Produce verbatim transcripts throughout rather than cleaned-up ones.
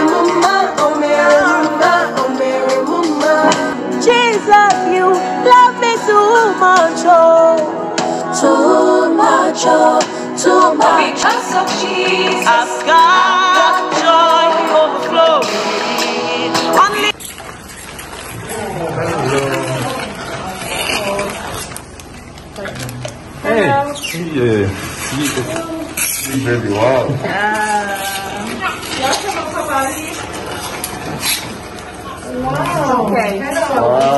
Mary, mama, oh Mary, mama, oh Mary, mama. Jesus, you love me too much, oh. Too much, oh, too much. Because of Jesus, I've got joy overflow. Only. Hey, she, uh, she, she, baby, wow. Ah. Wow. Okay. Wow. Wow.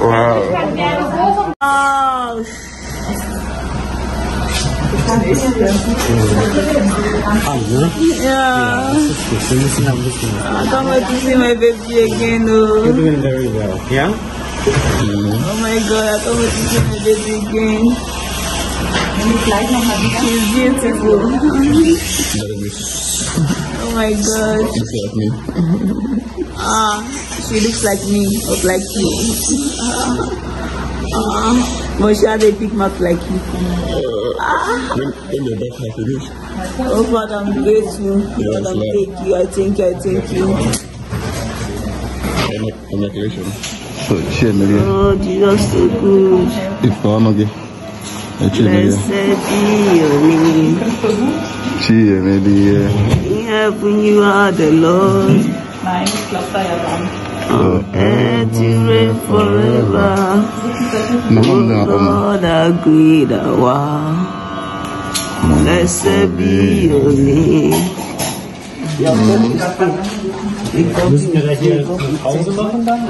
Wow. Yeah. I'm going to see my baby again. Though. You're doing very well. Yeah? Oh my God, I'm going to see my baby again. She's beautiful. Oh my God. She looks like me. Ah, she looks like me, or like you. Ah, but she has a big mouth like you. Ah. Oh, God, I'm grateful. God, I'm thank you. I thank you. I thank you. Congratulations. Oh, Jesus, so good. It's for Amagi. Blessed be your name. In heaven you are the Lord. On earth you reign forever. Oh God, our great hour. Blessed be your name. Müssen wir da hier eine Pause machen dann?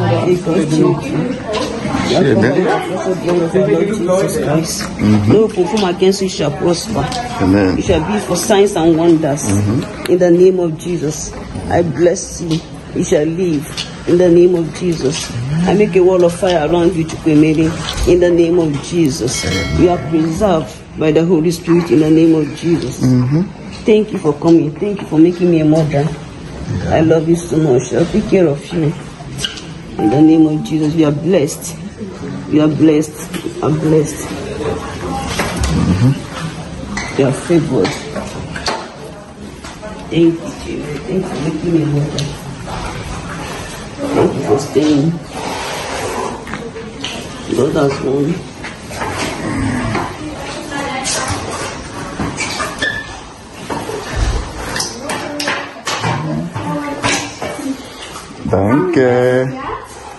No, perform against you shall prosper. Amen. You shall be for signs and wonders. Mm-hmm. In the name of Jesus, I bless you. You shall live. In the name of Jesus, I make a wall of fire around you to Kwemere. In the name of Jesus, you are preserved by the Holy Spirit. In the name of Jesus. Mm-hmm. Thank you for coming. Thank you for making me a mother. Yeah. I love you so much. I'll take care of you. In the name of Jesus, we are blessed. We are blessed. I'm blessed. Mm-hmm. We are favored. Thank you. Thank you for making me a mother. Thank you for staying. God has won. Danke.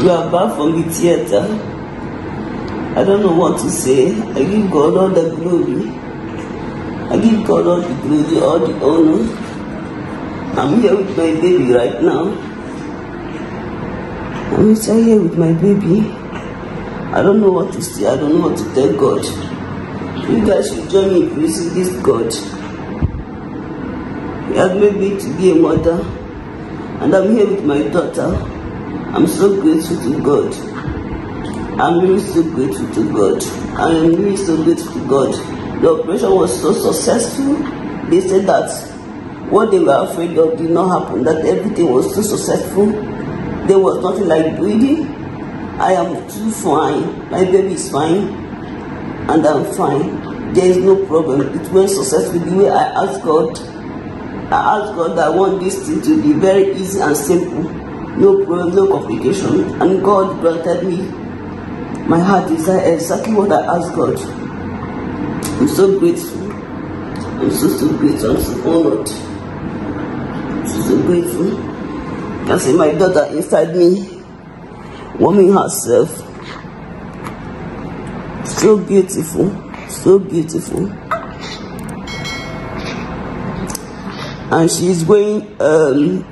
We are back from the theater. I don't know what to say. I give God all the glory. I give God all the glory, all the honor. I'm here with my baby right now. I'm here with my baby. I don't know what to say. I don't know what to tell God. You guys should join me in praising this God. He has made me to be a mother, and I'm here with my daughter. I'm so grateful to God. I'm really so grateful to God. I am really so grateful to God. The operation was so successful. They said that what they were afraid of did not happen, that everything was so successful. There was nothing like bleeding. I am too fine. My baby is fine, and I'm fine. There is no problem. It went successfully the way I asked God. I ask God that I want this thing to be very easy and simple, no problem, no complication, and God granted me. My heart is exactly what I asked God. I'm so grateful. I'm so, so grateful. I'm so honored. I'm so, so grateful. You can see my daughter inside me, warming herself. So beautiful. So beautiful. And she's going um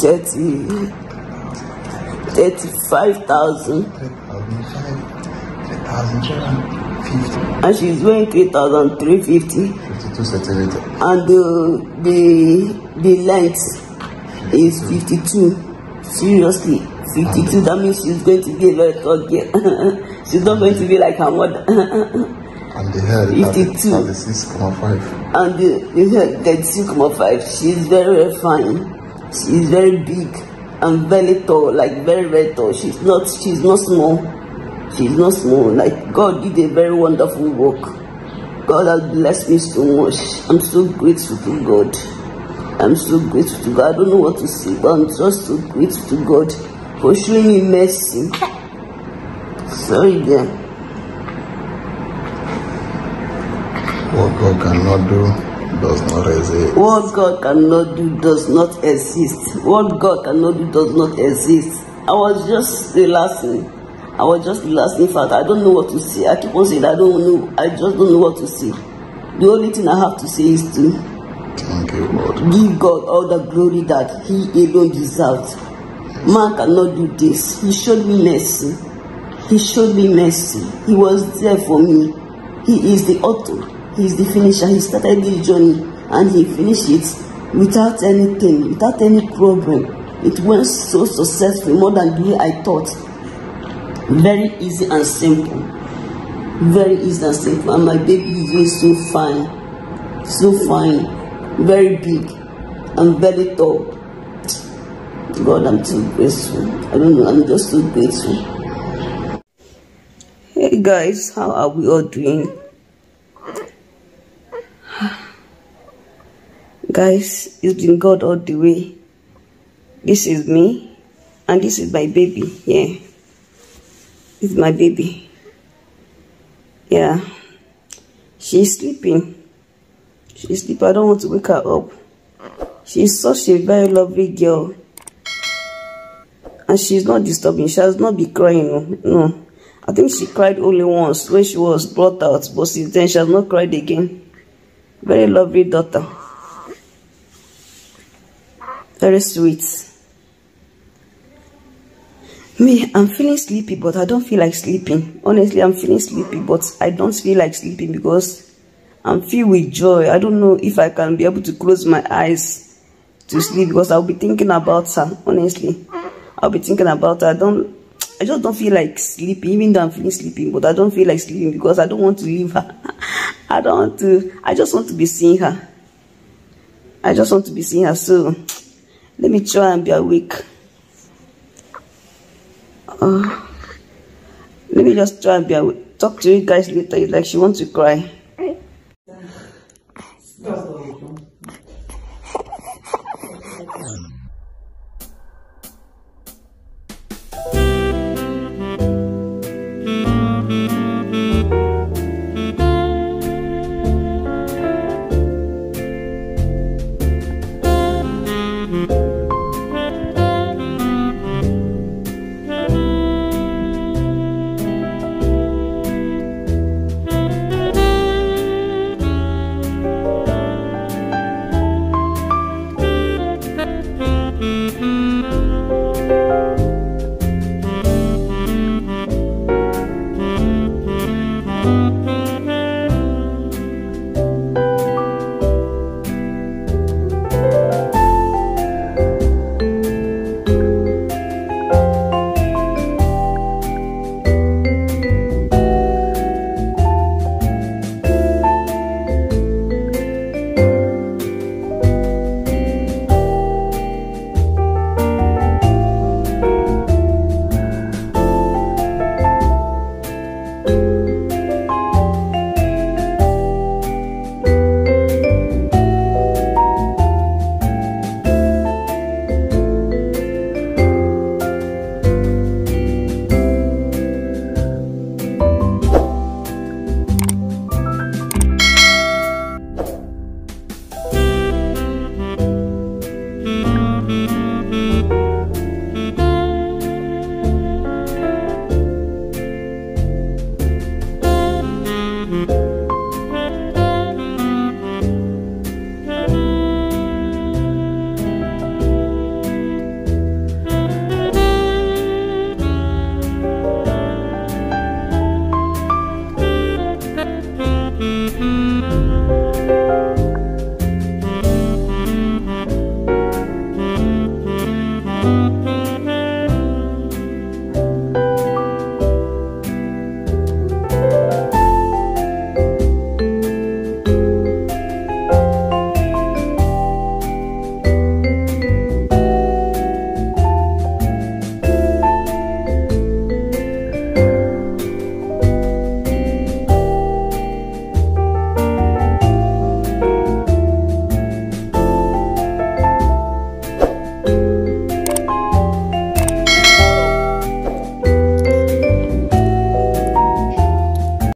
thirty thirty-five thousand. fifty. And she's doing three thousand three hundred fifty. fifty-two centimeters. And the, the, the length is fifty-two. Seriously, fifty-two, that means she's going to be a very tall girl. She's not going to be like her mother. And the hair fifty-two. And the six point five. And the, the hair thirty-two point five. She's very, very fine. She's very big and very tall, like very, very tall. She's not she's not small. She's not small. Like, God did a very wonderful work. God has blessed me so much. I'm so grateful to God. I'm so grateful to God. I don't know what to say, but I'm just so grateful to God for showing me mercy. Sorry, dear. What God cannot do does not exist. What God cannot do does not exist. What God cannot do does not exist. I was just relaxing. I was just relaxing. In fact, I don't know what to say. I keep on saying I don't know. I just don't know what to say. The only thing I have to say is to. Thank you, Lord. Give God all the glory that He alone deserves. Man cannot do this. He showed me mercy. He showed me mercy. He was there for me. He is the author. He is the finisher. He started this journey and He finished it without anything, without any problem. It went so successful, more than the way I thought. Very easy and simple. Very easy and simple. And my baby is so fine. So fine. Very big and very tall. God, I'm too grateful. I don't know, I'm just too grateful. Hey guys, how are we all doing? Guys, it's been God all the way. This is me, and this is my baby. Yeah, it's my baby. Yeah, she's sleeping. She's sleeping. I don't want to wake her up. She's such a very lovely girl. And she's not disturbing. She has not been crying. No. I think she cried only once when she was brought out. But since then, she has not cried again. Very lovely daughter. Very sweet. Me, I'm feeling sleepy, but I don't feel like sleeping. Honestly, I'm feeling sleepy, but I don't feel like sleeping because I'm filled with joy. I don't know if I can be able to close my eyes to sleep because I'll be thinking about her. Honestly, I'll be thinking about her. I don't. I just don't feel like sleeping, even though I'm feeling sleeping. But I don't feel like sleeping because I don't want to leave her. I don't want to. I just want to be seeing her. I just want to be seeing her. So let me try and be awake. Uh, let me just try and be awake. Talk to you guys later. It's like she wants to cry.